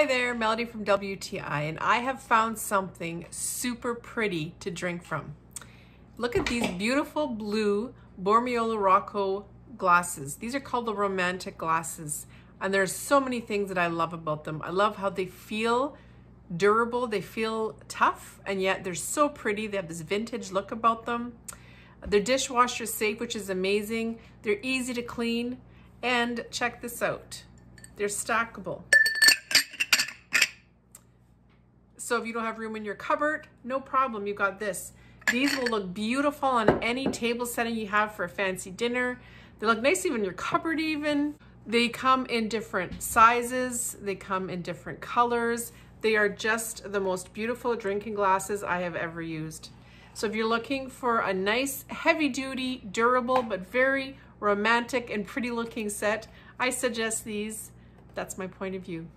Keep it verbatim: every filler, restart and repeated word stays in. Hi there, Melody from W T I, and I have found something super pretty to drink from. Look at these beautiful blue Bormioli Rocco glasses. These are called the Romantic glasses, and there's so many things that I love about them. I love how they feel durable, they feel tough, and yet they're so pretty. They have this vintage look about them. They're dishwasher safe, which is amazing. They're easy to clean, and check this out. They're stackable. So if you don't have room in your cupboard, no problem, you got this. These will look beautiful on any table setting you have for a fancy dinner. They look nice even in your cupboard even. They come in different sizes. They come in different colors. They are just the most beautiful drinking glasses I have ever used. So if you're looking for a nice, heavy-duty, durable, but very romantic and pretty-looking set, I suggest these. That's my point of view.